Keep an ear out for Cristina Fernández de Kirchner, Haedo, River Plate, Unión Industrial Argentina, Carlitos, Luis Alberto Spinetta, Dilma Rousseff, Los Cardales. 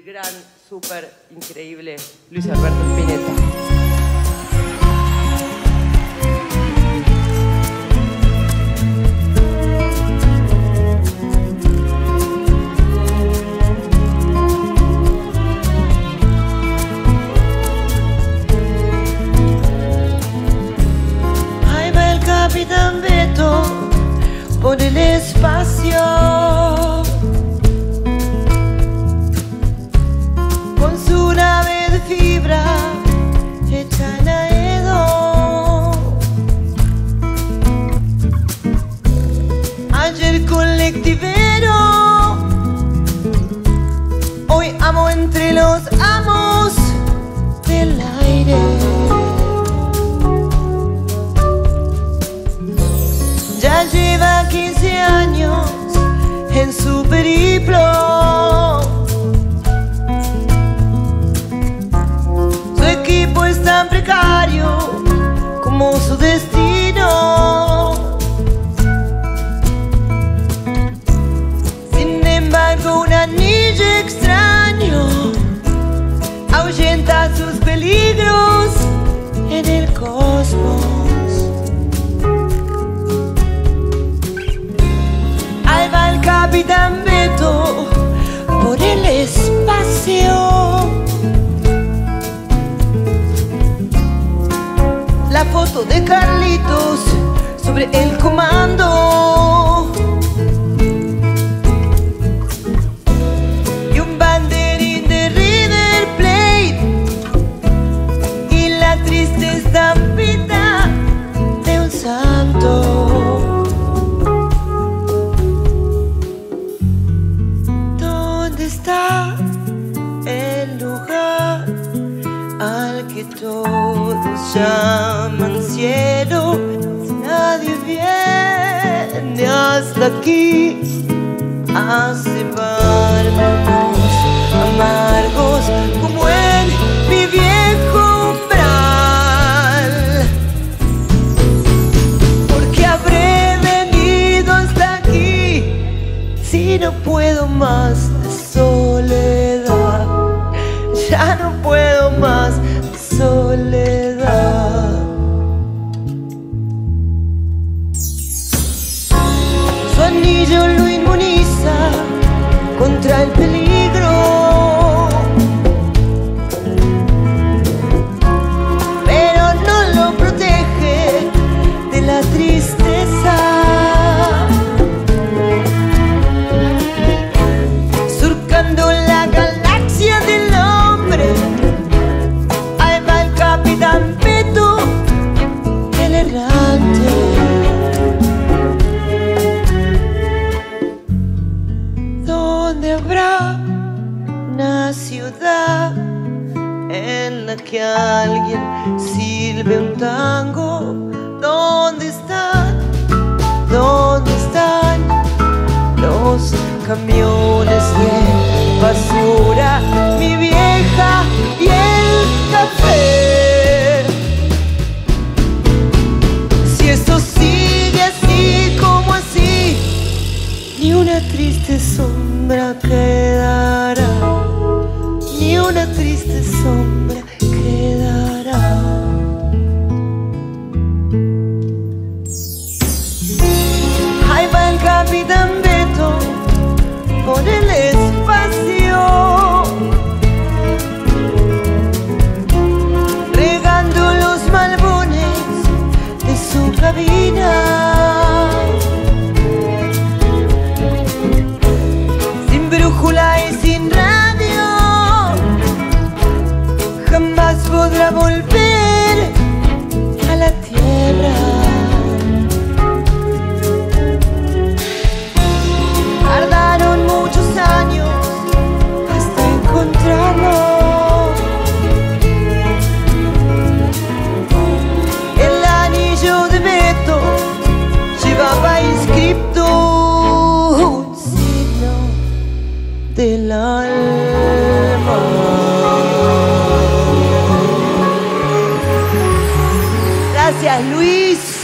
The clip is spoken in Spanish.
el gran, súper increíble Luis Alberto Spinetta. Capitán Beto por el espacio, con su nave de fibra hecha en Aedo. Ayer colectivero, hoy amo entre los amos del aire. Ya lleva 15 años en su periplo, su equipo es tan precario como su destino. Sin embargo, un anillo extraño ahuyenta sus peligros en el cosmos. Capitán Beto por el espacio, la foto de Carlitos sobre el comando y un banderín de River Plate y la triste estampita de un santo. Está el lugar al que todos llaman cielo. Nadie viene hasta aquí a separarnos amargos como en mi viejo umbral. Porque habré venido hasta aquí si no puedo más. Soledad, ya no puedo más, soledad. Su anillo lo inmuniza contra el peligro, pero no lo protege de la tristeza. ¿Dónde habrá una ciudad en la que alguien silbe un tango? ¿Dónde están? ¿Dónde están los camiones de basura, mi vieja y el café? Ni una triste sombra quedará, ni una triste sombra quedará. Ahí va el Capitán Beto por el espacio, regando los malbones de su cabina. Y sin radio jamás podrá volver a la tierra. Tardaron muchos años hasta encontrarlo. El anillo de Beto llevaba inscripto del alma. Gracias, Luis.